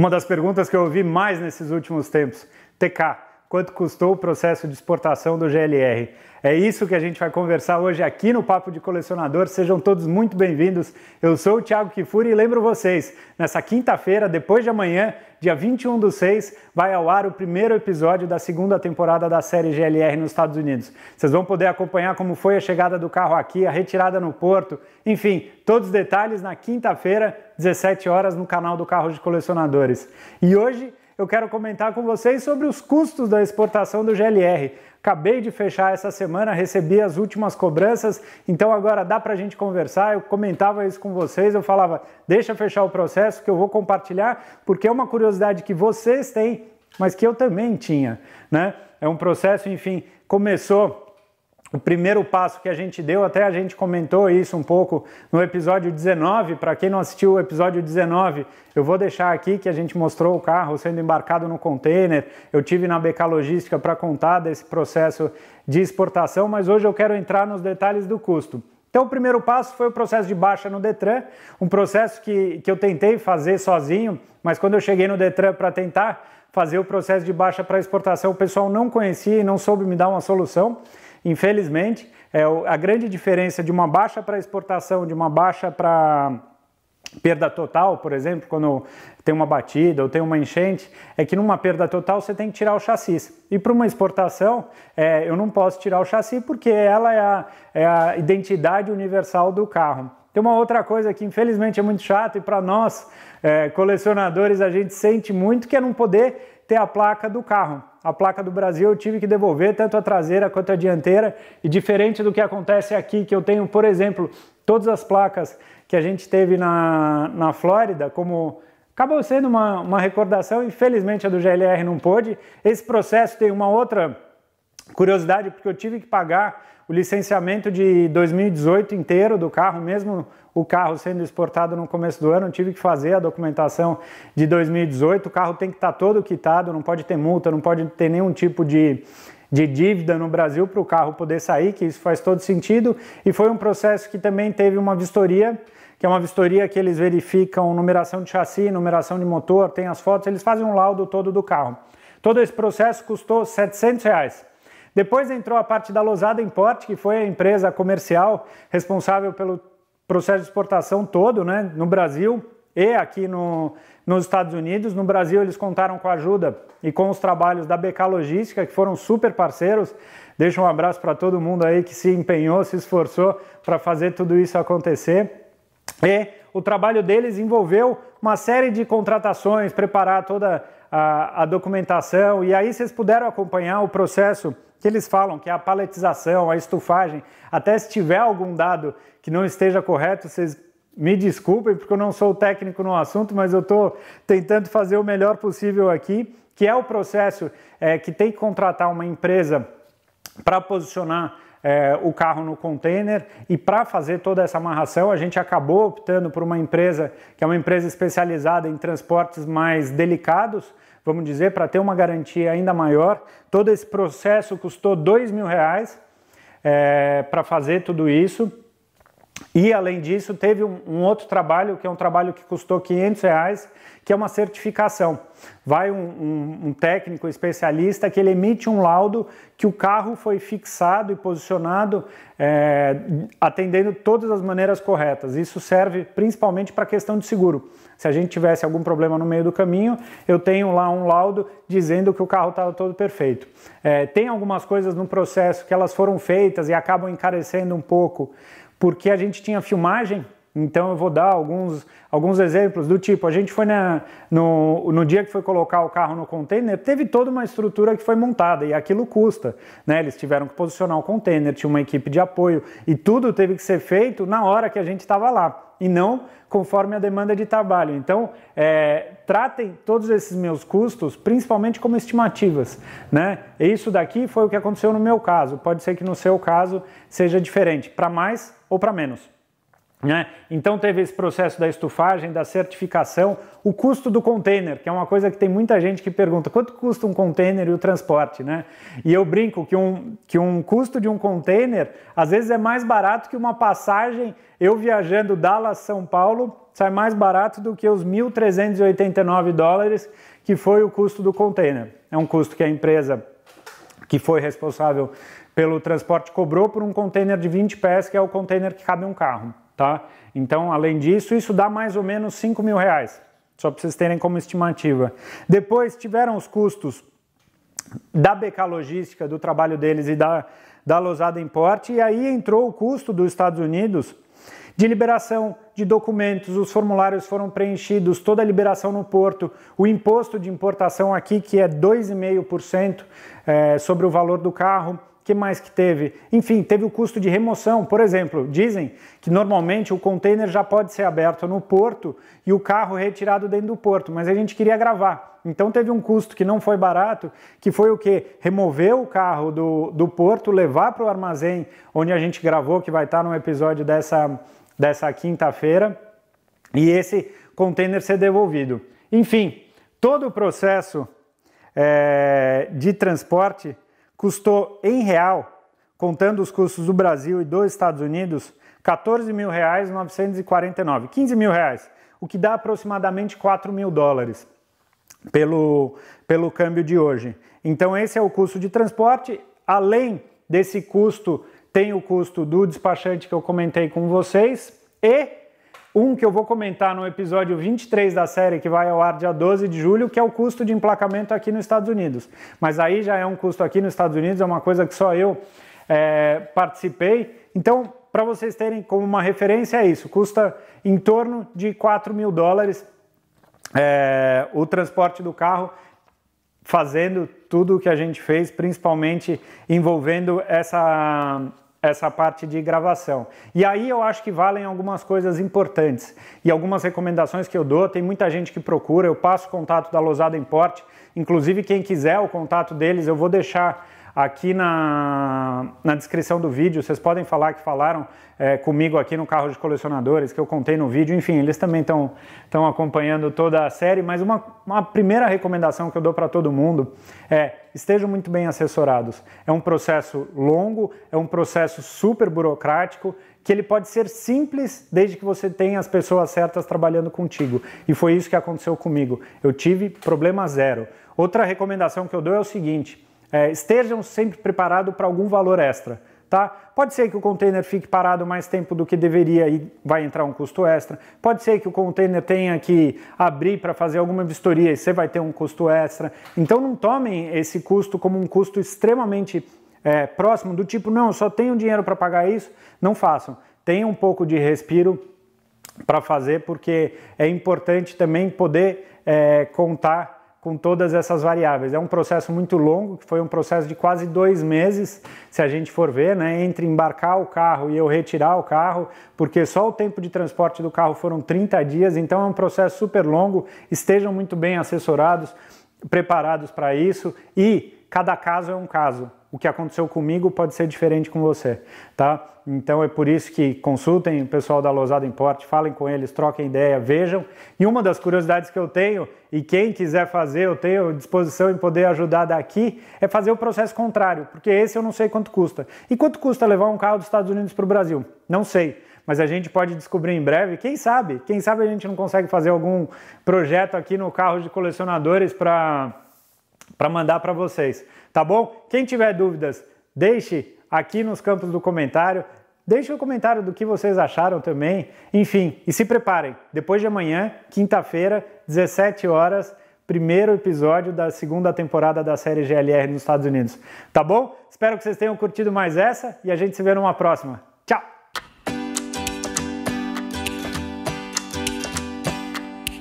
Uma das perguntas que eu ouvi mais nesses últimos tempos, TK, quanto custou o processo de exportação do GLR? É isso que a gente vai conversar hoje aqui no Papo de Colecionador. Sejam todos muito bem-vindos. Eu sou o Tiago Kfouri e lembro vocês, nessa quinta-feira, depois de amanhã, dia 21/6, vai ao ar o primeiro episódio da segunda temporada da série GLR nos Estados Unidos. Vocês vão poder acompanhar como foi a chegada do carro aqui, a retirada no porto, enfim, todos os detalhes na quinta-feira, 17 horas, no canal do Carros de Colecionadores. E hoje eu quero comentar com vocês sobre os custos da exportação do GLR. Acabei de fechar essa semana, recebi as últimas cobranças, então agora dá pra gente conversar. Eu comentava isso com vocês, eu falava, deixa fechar o processo que eu vou compartilhar, porque é uma curiosidade que vocês têm, mas que eu também tinha, né? É um processo, enfim, começou. O primeiro passo que a gente deu, até a gente comentou isso um pouco no episódio 19, para quem não assistiu o episódio 19, eu vou deixar aqui que a gente mostrou o carro sendo embarcado no container, eu tive na Beca Logística para contar desse processo de exportação, mas hoje eu quero entrar nos detalhes do custo. Então o primeiro passo foi o processo de baixa no Detran, um processo que eu tentei fazer sozinho, mas quando eu cheguei no Detran para tentar fazer o processo de baixa para exportação, o pessoal não conhecia e não soube me dar uma solução. Infelizmente, a grande diferença de uma baixa para exportação, de uma baixa para perda total, por exemplo, quando tem uma batida ou tem uma enchente, é que numa perda total você tem que tirar o chassi. E para uma exportação, eu não posso tirar o chassi porque ela é a identidade universal do carro. Tem uma outra coisa que infelizmente é muito chata e para nós colecionadores a gente sente muito, que é não poder ter a placa do carro. A placa do Brasil eu tive que devolver tanto a traseira quanto a dianteira, e diferente do que acontece aqui, que eu tenho, por exemplo, todas as placas que a gente teve na Flórida, como acabou sendo uma recordação, infelizmente a do GLR não pôde. Esse processo tem uma outra curiosidade, porque eu tive que pagar o licenciamento de 2018 inteiro do carro, mesmo o carro sendo exportado no começo do ano, eu tive que fazer a documentação de 2018, o carro tem que estar todo quitado, não pode ter multa, não pode ter nenhum tipo de dívida no Brasil para o carro poder sair, que isso faz todo sentido, e foi um processo que também teve uma vistoria, que é uma vistoria que eles verificam numeração de chassi, numeração de motor, tem as fotos, eles fazem um laudo todo do carro. Todo esse processo custou R$700. Depois entrou a parte da Lozada Import, que foi a empresa comercial responsável pelo processo de exportação todo, né, no Brasil e aqui nos Estados Unidos. No Brasil eles contaram com a ajuda e com os trabalhos da Beca Logística, que foram super parceiros. Deixo um abraço para todo mundo aí que se empenhou, se esforçou para fazer tudo isso acontecer. E o trabalho deles envolveu uma série de contratações, preparar toda a documentação, e aí vocês puderam acompanhar o processo que eles falam, que é a paletização, a estufagem. Até se tiver algum dado que não esteja correto, vocês me desculpem, porque eu não sou técnico no assunto, mas eu estou tentando fazer o melhor possível aqui, que é o processo que tem que contratar uma empresa para posicionar o carro no container, e para fazer toda essa amarração a gente acabou optando por uma empresa que é uma empresa especializada em transportes mais delicados, vamos dizer, para ter uma garantia ainda maior. Todo esse processo custou R$2.000 para fazer tudo isso, e além disso teve um outro trabalho, que é um trabalho que custou R$500, que é uma certificação. Vai um técnico especialista que ele emite um laudo que o carro foi fixado e posicionado atendendo todas as maneiras corretas. Isso serve principalmente para a questão de seguro. Se a gente tivesse algum problema no meio do caminho, eu tenho lá um laudo dizendo que o carro estava todo perfeito. Tem algumas coisas no processo que elas foram feitas e acabam encarecendo um pouco, porque a gente tinha filmagem. Então eu vou dar alguns exemplos do tipo, a gente foi no dia que foi colocar o carro no container, teve toda uma estrutura que foi montada, e aquilo custa, né? Eles tiveram que posicionar o container, tinha uma equipe de apoio, e tudo teve que ser feito na hora que a gente estava lá, e não conforme a demanda de trabalho. Então tratem todos esses meus custos, principalmente como estimativas, né? Isso daqui foi o que aconteceu no meu caso, pode ser que no seu caso seja diferente, para mais ou para menos. né? Então teve esse processo da estufagem, da certificação, o custo do container, que é uma coisa que tem muita gente que pergunta, quanto custa um container e o transporte, né? E eu brinco que um custo de um container, às vezes é mais barato que uma passagem, eu viajando Dallas-São Paulo, sai mais barato do que os $1.389, que foi o custo do container. É um custo que a empresa que foi responsável pelo transporte cobrou por um container de 20 pés, que é o container que cabe um carro. Tá? Então, além disso, isso dá mais ou menos R$5.000, só para vocês terem como estimativa. Depois tiveram os custos da Beca Logística, do trabalho deles e da Lozada Import, e aí entrou o custo dos Estados Unidos de liberação de documentos, os formulários foram preenchidos, toda a liberação no porto, o imposto de importação aqui que é 2,5% sobre o valor do carro. Que mais que teve? Enfim, teve o custo de remoção, por exemplo, dizem que normalmente o container já pode ser aberto no porto e o carro retirado dentro do porto, mas a gente queria gravar, então teve um custo que não foi barato, que foi o que? Remover o carro do porto, levar para o armazém onde a gente gravou, que vai estar no episódio dessa quinta-feira, e esse container ser devolvido. Enfim, todo o processo de transporte custou em real, contando os custos do Brasil e dos Estados Unidos, R$14.949, R$15.000, o que dá aproximadamente $4.000 pelo câmbio de hoje. Então esse é o custo de transporte, além desse custo tem o custo do despachante que eu comentei com vocês e um que eu vou comentar no episódio 23 da série, que vai ao ar dia 12 de julho, que é o custo de emplacamento aqui nos Estados Unidos. Mas aí já é um custo aqui nos Estados Unidos, é uma coisa que só eu participei. Então, para vocês terem como uma referência, é isso. Custa em torno de $4.000 o transporte do carro, fazendo tudo o que a gente fez, principalmente envolvendo essa parte de gravação. E aí eu acho que valem algumas coisas importantes e algumas recomendações que eu dou. Tem muita gente que procura, eu passo o contato da Lozada Import, inclusive quem quiser o contato deles eu vou deixar aqui na descrição do vídeo, vocês podem falar que falaram comigo aqui no Carros de Colecionadores, que eu contei no vídeo, enfim, eles também estão acompanhando toda a série, mas uma primeira recomendação que eu dou para todo mundo é: estejam muito bem assessorados. É um processo longo, é um processo super burocrático, que ele pode ser simples desde que você tenha as pessoas certas trabalhando contigo. E foi isso que aconteceu comigo, eu tive problema zero. Outra recomendação que eu dou é o seguinte: estejam sempre preparados para algum valor extra, tá? Pode ser que o container fique parado mais tempo do que deveria e vai entrar um custo extra. Pode ser que o container tenha que abrir para fazer alguma vistoria e você vai ter um custo extra. Então não tomem esse custo como um custo extremamente próximo, do tipo, não, eu só tenho dinheiro para pagar isso. Não façam. Tenham um pouco de respiro para fazer, porque é importante também poder contar com todas essas variáveis. É um processo muito longo, que foi um processo de quase 2 meses, se a gente for ver, né, entre embarcar o carro e eu retirar o carro, porque só o tempo de transporte do carro foram 30 dias, então é um processo super longo. Estejam muito bem assessorados, preparados para isso, e cada caso é um caso. O que aconteceu comigo pode ser diferente com você, tá? Então é por isso que consultem o pessoal da Lozada Import, falem com eles, troquem ideia, vejam. E uma das curiosidades que eu tenho, e quem quiser fazer, eu tenho disposição em poder ajudar daqui, é fazer o processo contrário, porque esse eu não sei quanto custa. E quanto custa levar um carro dos Estados Unidos para o Brasil? Não sei. Mas a gente pode descobrir em breve, quem sabe a gente não consegue fazer algum projeto aqui no Carro de Colecionadores para mandar para vocês, tá bom? Quem tiver dúvidas, deixe aqui nos campos do comentário, deixe o comentário do que vocês acharam também, enfim, e se preparem, depois de amanhã, quinta-feira, 17 horas, primeiro episódio da segunda temporada da série GLR nos Estados Unidos, tá bom? Espero que vocês tenham curtido mais essa e a gente se vê numa próxima.